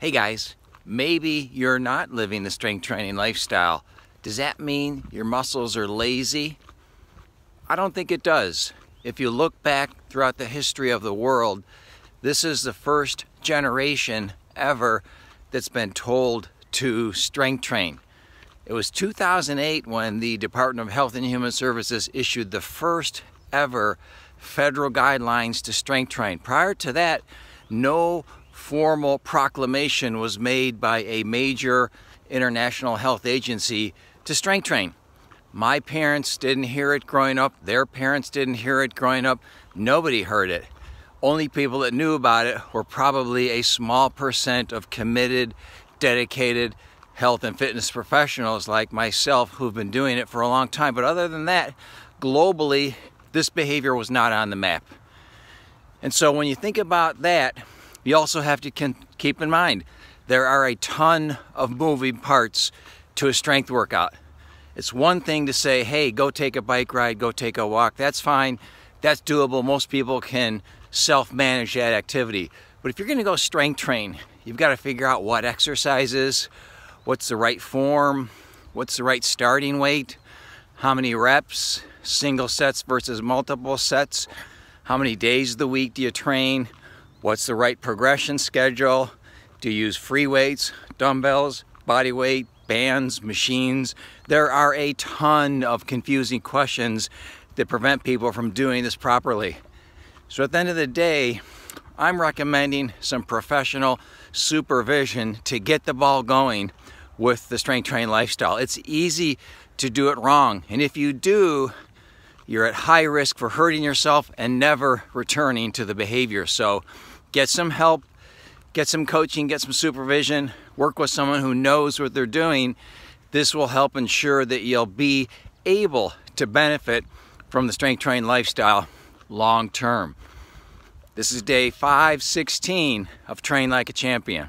Hey guys, maybe you're not living the strength training lifestyle. Does that mean your muscles are lazy? I don't think it does. If you look back throughout the history of the world, this is the first generation ever that's been told to strength train. It was 2008 when the Department of Health and Human Services issued the first ever federal guidelines to strength train. Prior to that, no formal proclamation was made by a major international health agency to strength train. My parents didn't hear it growing up. Their parents didn't hear it growing up. Nobody heard it. Only people that knew about it were probably a small percent of committed, dedicated health and fitness professionals like myself who've been doing it for a long time. But other than that, globally, this behavior was not on the map. And so when you think about that, you also have to keep in mind, there are a ton of moving parts to a strength workout. It's one thing to say, hey, go take a bike ride, go take a walk. That's fine. That's doable. Most people can self-manage that activity. But if you're going to go strength train, you've got to figure out what exercises, what's the right form, what's the right starting weight, how many reps, single sets versus multiple sets, how many days of the week do you train, what's the right progression schedule, do you use free weights, dumbbells, body weight, bands, machines. There are a ton of confusing questions that prevent people from doing this properly. So at the end of the day, I'm recommending some professional supervision to get the ball going with the strength training lifestyle. It's easy to do it wrong, and if you do, you're at high risk for hurting yourself and never returning to the behavior. So get some help, get some coaching, get some supervision, work with someone who knows what they're doing. This will help ensure that you'll be able to benefit from the strength training lifestyle long term. This is day 516 of Train Like a Champion.